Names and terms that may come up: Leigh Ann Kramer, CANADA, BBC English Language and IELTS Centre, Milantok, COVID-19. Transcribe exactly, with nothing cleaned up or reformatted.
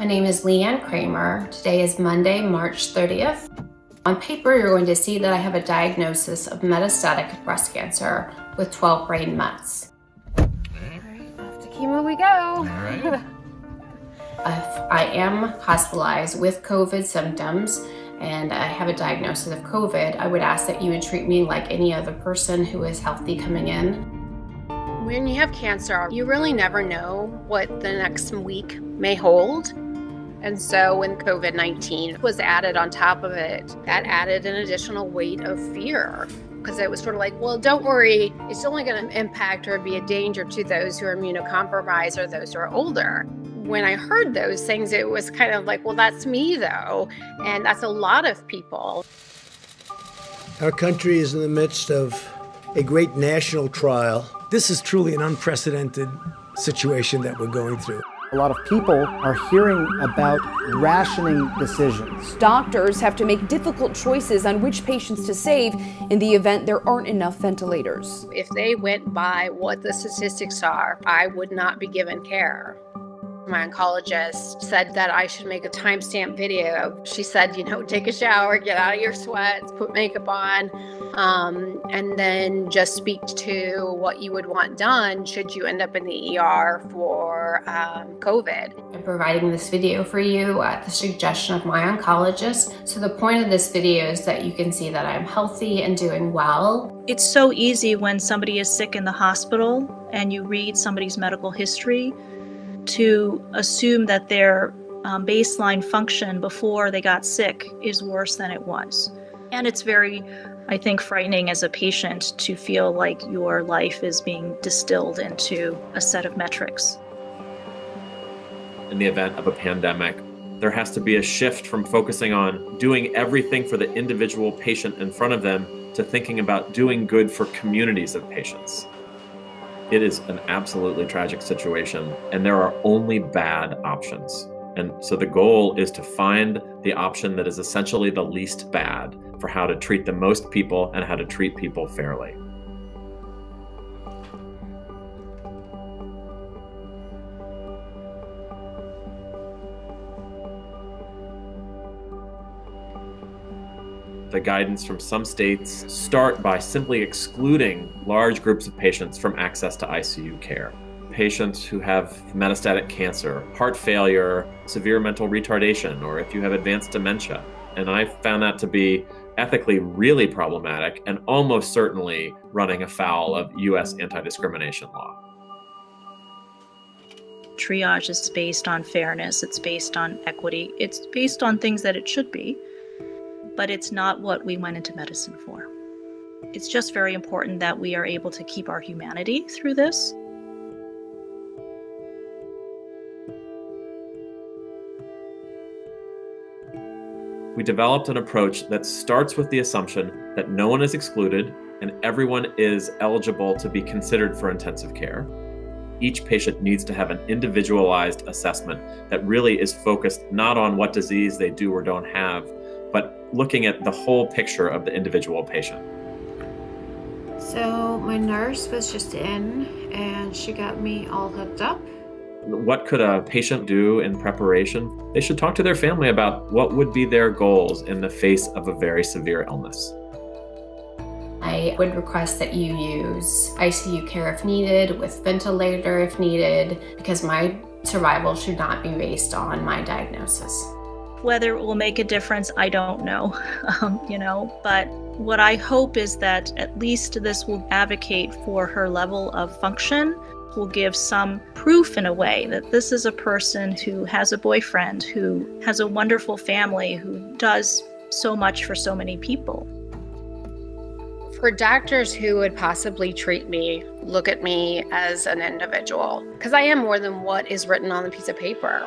My name is Leigh Ann Kramer. Today is Monday, March thirtieth. On paper, you're going to see that I have a diagnosis of metastatic breast cancer with twelve brain mets. All right, off to chemo we go. All right. If I am hospitalized with COVID symptoms and I have a diagnosis of COVID, I would ask that you would treat me like any other person who is healthy coming in. When you have cancer, you really never know what the next week may hold. And so when COVID nineteen was added on top of it, that added an additional weight of fear, because it was sort of like, well, don't worry, it's only going to impact or be a danger to those who are immunocompromised or those who are older. When I heard those things, it was kind of like, well, that's me though, and that's a lot of people. Our country is in the midst of a great national trial. This is truly an unprecedented situation that we're going through. A lot of people are hearing about rationing decisions. Doctors have to make difficult choices on which patients to save in the event there aren't enough ventilators. If they went by what the statistics are, I would not be given care. My oncologist said that I should make a timestamp video. She said, you know, take a shower, get out of your sweats, put makeup on, um, and then just speak to what you would want done should you end up in the E R for um, COVID. I'm providing this video for you at the suggestion of my oncologist. So the point of this video is that you can see that I'm healthy and doing well. It's so easy when somebody is sick in the hospital and you read somebody's medical history to assume that their um, baseline function before they got sick is worse than it was. And it's very, I think, frightening as a patient to feel like your life is being distilled into a set of metrics. In the event of a pandemic, there has to be a shift from focusing on doing everything for the individual patient in front of them to thinking about doing good for communities of patients. It is an absolutely tragic situation, and there are only bad options. And so the goal is to find the option that is essentially the least bad for how to treat the most people and how to treat people fairly. The guidance from some states start by simply excluding large groups of patients from access to I C U care. Patients who have metastatic cancer, heart failure, severe mental retardation, or if you have advanced dementia. And I found that to be ethically really problematic and almost certainly running afoul of U S anti-discrimination law. Triage is based on fairness, it's based on equity, it's based on things that it should be. But it's not what we went into medicine for. It's just very important that we are able to keep our humanity through this. We developed an approach that starts with the assumption that no one is excluded and everyone is eligible to be considered for intensive care. Each patient needs to have an individualized assessment that really is focused not on what disease they do or don't have, but looking at the whole picture of the individual patient. So my nurse was just in and she got me all hooked up. What could a patient do in preparation? They should talk to their family about what would be their goals in the face of a very severe illness. I would request that you use I C U care if needed, with ventilator if needed, because my survival should not be based on my diagnosis. Whether it will make a difference, I don't know, um, you know, but what I hope is that at least this will advocate for her level of function, will give some proof in a way that this is a person who has a boyfriend, who has a wonderful family, who does so much for so many people. For doctors who would possibly treat me, look at me as an individual, because I am more than what is written on the piece of paper.